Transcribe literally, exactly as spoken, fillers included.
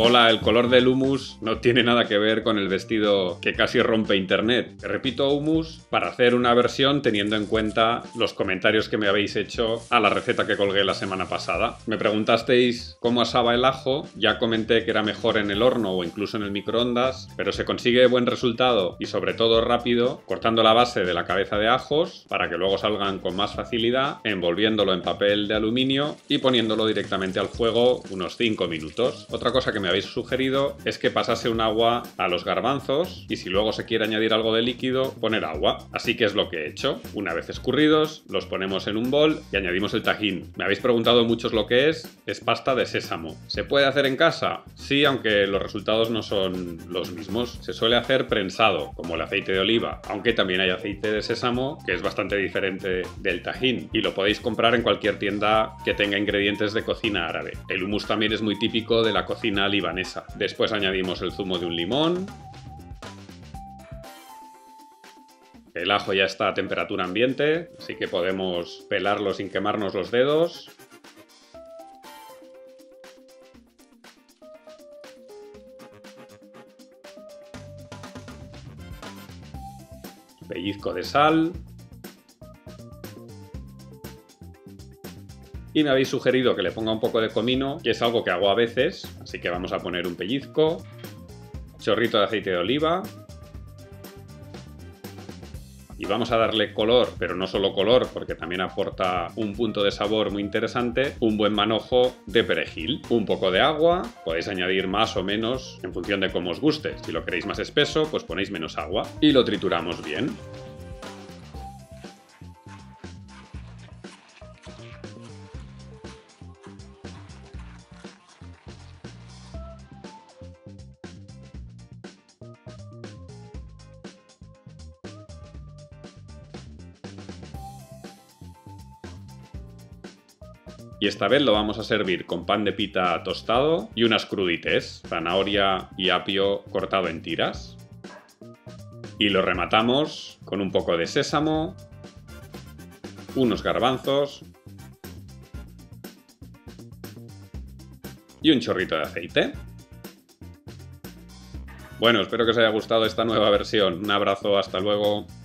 Hola, el color del hummus no tiene nada que ver con el vestido que casi rompe internet. Repito hummus para hacer una versión teniendo en cuenta los comentarios que me habéis hecho a la receta que colgué la semana pasada. Me preguntasteis cómo asaba el ajo, ya comenté que era mejor en el horno o incluso en el microondas, pero se consigue buen resultado y sobre todo rápido cortando la base de la cabeza de ajos para que luego salgan con más facilidad, envolviéndolo en papel de aluminio y poniéndolo directamente al fuego unos cinco minutos. Otra cosa que me habéis sugerido es que pasase un agua a los garbanzos y si luego se quiere añadir algo de líquido, poner agua. Así que es lo que he hecho. Una vez escurridos, los ponemos en un bol y añadimos el tajín. Me habéis preguntado muchos lo que es. Es pasta de sésamo. ¿Se puede hacer en casa? Sí, aunque los resultados no son los mismos. Se suele hacer prensado, como el aceite de oliva, aunque también hay aceite de sésamo, que es bastante diferente del tajín, y lo podéis comprar en cualquier tienda que tenga ingredientes de cocina árabe. El hummus también es muy típico de la cocina libanesa. Después añadimos el zumo de un limón. El ajo ya está a temperatura ambiente, así que podemos pelarlo sin quemarnos los dedos. Pellizco de sal. Y me habéis sugerido que le ponga un poco de comino, que es algo que hago a veces, así que vamos a poner un pellizco, chorrito de aceite de oliva. Y vamos a darle color, pero no solo color, porque también aporta un punto de sabor muy interesante, un buen manojo de perejil. Un poco de agua, podéis añadir más o menos en función de cómo os guste. Si lo queréis más espeso, pues ponéis menos agua. Y lo trituramos bien. Y esta vez lo vamos a servir con pan de pita tostado y unas crudités, zanahoria y apio cortado en tiras. Y lo rematamos con un poco de sésamo, unos garbanzos y un chorrito de aceite. Bueno, espero que os haya gustado esta nueva versión. Un abrazo, hasta luego.